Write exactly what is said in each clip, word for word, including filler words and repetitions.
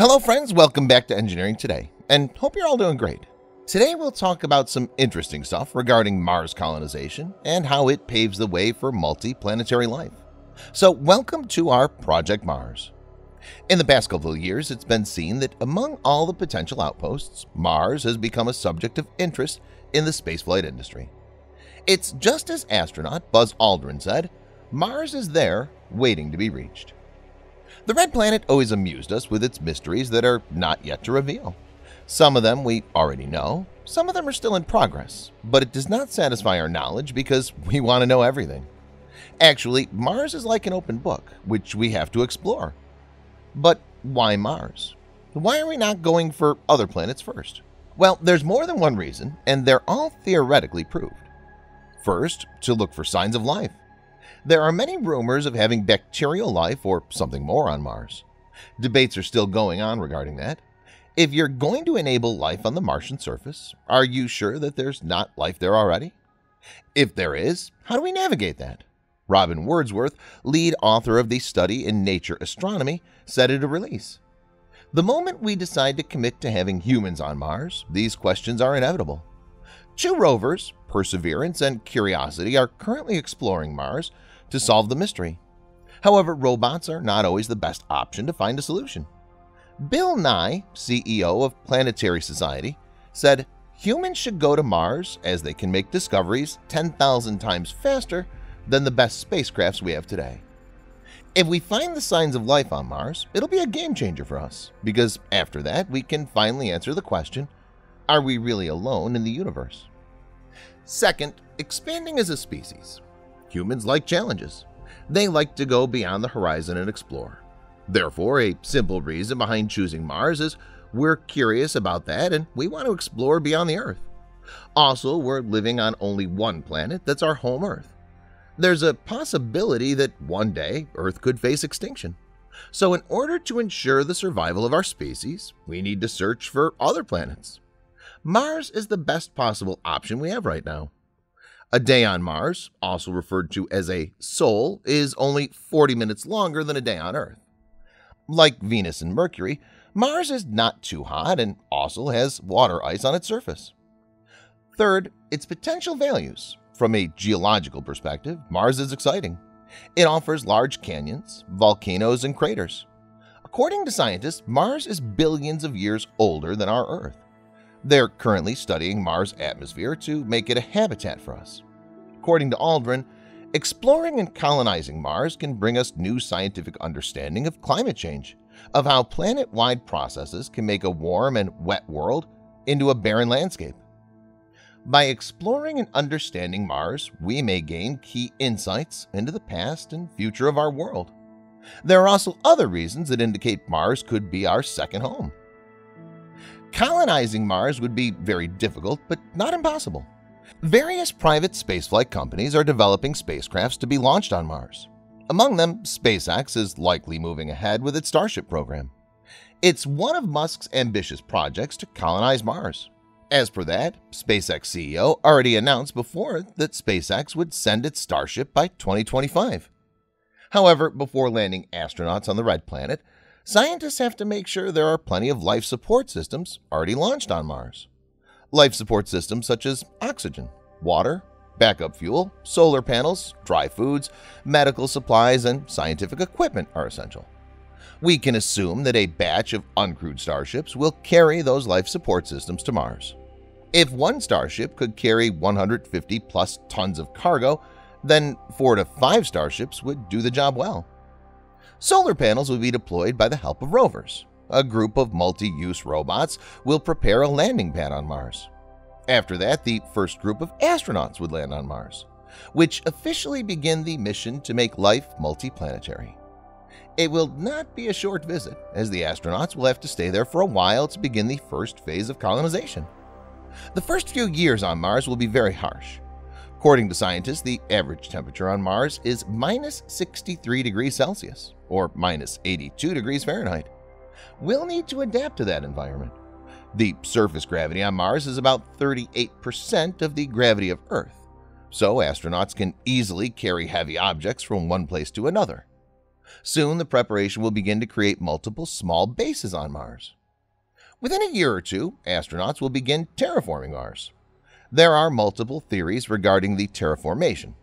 Hello friends, welcome back to Engineering Today, and hope you're all doing great. Today we'll talk about some interesting stuff regarding Mars colonization and how it paves the way for multi-planetary life. So welcome to our Project Mars. In the past couple of years, it's been seen that among all the potential outposts, Mars has become a subject of interest in the spaceflight industry. It's just as astronaut Buzz Aldrin said, "Mars is there, waiting to be reached." The red planet always amused us with its mysteries that are not yet to reveal. Some of them we already know, some of them are still in progress, but it does not satisfy our knowledge because we want to know everything. Actually, Mars is like an open book, which we have to explore. But why Mars? Why are we not going for other planets first? Well, there's more than one reason, and they're all theoretically proved. First, to look for signs of life. There are many rumors of having bacterial life or something more on Mars. Debates are still going on regarding that. If you're going to enable life on the Martian surface, are you sure that there's not life there already? If there is, how do we navigate that? Robin Wordsworth, lead author of the study in Nature Astronomy, said at a release, "The moment we decide to commit to having humans on Mars, these questions are inevitable." Two rovers, Perseverance and Curiosity, are currently exploring Mars to solve the mystery. However, robots are not always the best option to find a solution. Bill Nye, C E O of Planetary Society, said, "Humans should go to Mars as they can make discoveries ten thousand times faster than the best spacecrafts we have today." If we find the signs of life on Mars, it'll be a game changer for us, because after that we can finally answer the question, are we really alone in the universe? Second, expanding as a species. Humans like challenges. They like to go beyond the horizon and explore. Therefore, a simple reason behind choosing Mars is we're curious about that and we want to explore beyond the Earth. Also, we're living on only one planet that's our home Earth. There's a possibility that one day Earth could face extinction. So in order to ensure the survival of our species, we need to search for other planets. Mars is the best possible option we have right now. A day on Mars, also referred to as a sol, is only forty minutes longer than a day on Earth. Like Venus and Mercury, Mars is not too hot and also has water ice on its surface. Third, its potential values. From a geological perspective, Mars is exciting. It offers large canyons, volcanoes, and craters. According to scientists, Mars is billions of years older than our Earth. They're currently studying Mars' atmosphere to make it a habitat for us. According to Aldrin, exploring and colonizing Mars can bring us new scientific understanding of climate change, of how planet-wide processes can make a warm and wet world into a barren landscape. By exploring and understanding Mars, we may gain key insights into the past and future of our world. There are also other reasons that indicate Mars could be our second home. Colonizing Mars would be very difficult, but not impossible. Various private spaceflight companies are developing spacecrafts to be launched on Mars. Among them, SpaceX is likely moving ahead with its Starship program. It's one of Musk's ambitious projects to colonize Mars. As for that, SpaceX C E O already announced before that SpaceX would send its Starship by twenty twenty-five. However, before landing astronauts on the Red Planet, scientists have to make sure there are plenty of life support systems already launched on Mars. Life support systems such as oxygen, water, backup fuel, solar panels, dry foods, medical supplies, and scientific equipment are essential. We can assume that a batch of uncrewed starships will carry those life support systems to Mars. If one starship could carry one hundred fifty plus tons of cargo, then four to five starships would do the job well. Solar panels will be deployed by the help of rovers. A group of multi-use robots will prepare a landing pad on Mars. After that, the first group of astronauts would land on Mars, which officially begin the mission to make life multiplanetary. It will not be a short visit, as the astronauts will have to stay there for a while to begin the first phase of colonization. The first few years on Mars will be very harsh. According to scientists, the average temperature on Mars is minus sixty-three degrees Celsius, or minus eighty-two degrees Fahrenheit. We'll need to adapt to that environment. The surface gravity on Mars is about thirty-eight percent of the gravity of Earth, so astronauts can easily carry heavy objects from one place to another. Soon the preparation will begin to create multiple small bases on Mars. Within a year or two, astronauts will begin terraforming Mars. There are multiple theories regarding the terraformation.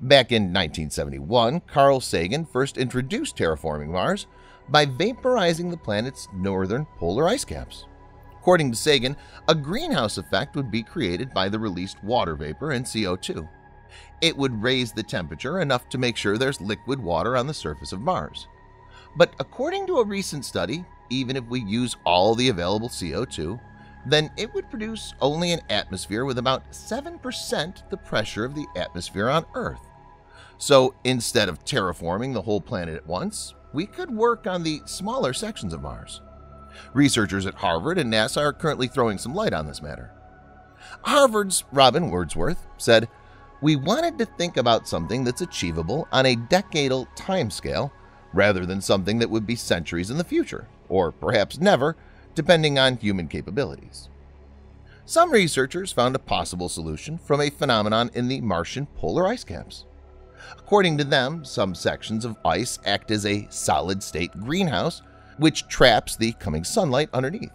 Back in nineteen seventy-one, Carl Sagan first introduced terraforming Mars by vaporizing the planet's northern polar ice caps. According to Sagan, a greenhouse effect would be created by the released water vapor and C O two. It would raise the temperature enough to make sure there's liquid water on the surface of Mars. But according to a recent study, even if we use all the available C O two, then it would produce only an atmosphere with about seven percent the pressure of the atmosphere on Earth. So instead of terraforming the whole planet at once, we could work on the smaller sections of Mars. Researchers at Harvard and NASA are currently throwing some light on this matter. Harvard's Robin Wordsworth said, "We wanted to think about something that's achievable on a decadal timescale rather than something that would be centuries in the future, or perhaps never, depending on human capabilities." Some researchers found a possible solution from a phenomenon in the Martian polar ice caps. According to them, some sections of ice act as a solid-state greenhouse, which traps the coming sunlight underneath.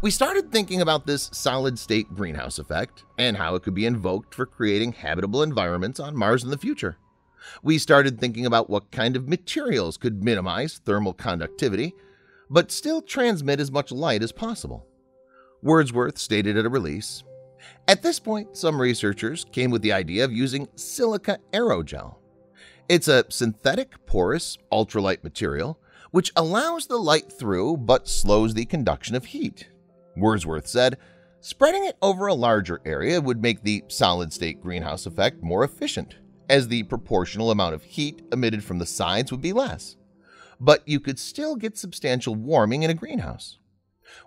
We started thinking about this solid-state greenhouse effect and how it could be invoked for creating habitable environments on Mars in the future. We started thinking about what kind of materials could minimize thermal conductivity but still transmit as much light as possible. Wordsworth stated at a release, "At this point, some researchers came with the idea of using silica aerogel. It's a synthetic porous ultralight material which allows the light through but slows the conduction of heat." Wordsworth said, "Spreading it over a larger area would make the solid-state greenhouse effect more efficient, as the proportional amount of heat emitted from the sides would be less. But you could still get substantial warming in a greenhouse.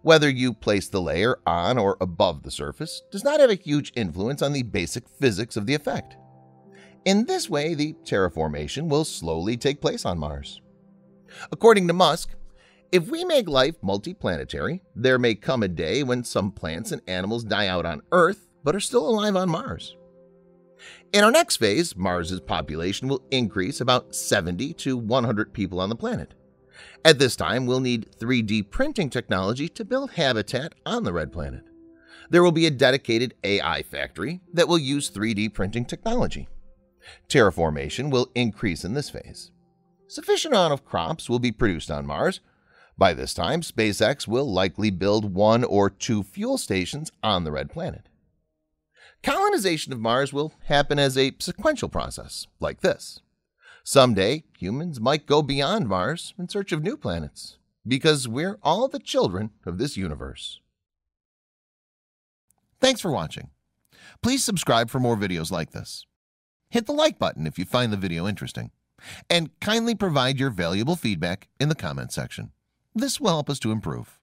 Whether you place the layer on or above the surface does not have a huge influence on the basic physics of the effect. In this way, the terraformation will slowly take place on Mars." According to Musk, "If we make life multiplanetary, there may come a day when some plants and animals die out on Earth but are still alive on Mars." In our next phase, Mars's population will increase about seventy to one hundred people on the planet. At this time, we'll need three D printing technology to build habitat on the red planet. There will be a dedicated A I factory that will use three D printing technology. Terraformation will increase in this phase. Sufficient amount of crops will be produced on Mars. By this time, SpaceX will likely build one or two fuel stations on the red planet. Colonization of Mars will happen as a sequential process, like this. Someday, humans might go beyond Mars in search of new planets, because we're all the children of this universe. Thanks for watching. Please subscribe for more videos like this. Hit the like button if you find the video interesting, and kindly provide your valuable feedback in the comment section. This will help us to improve.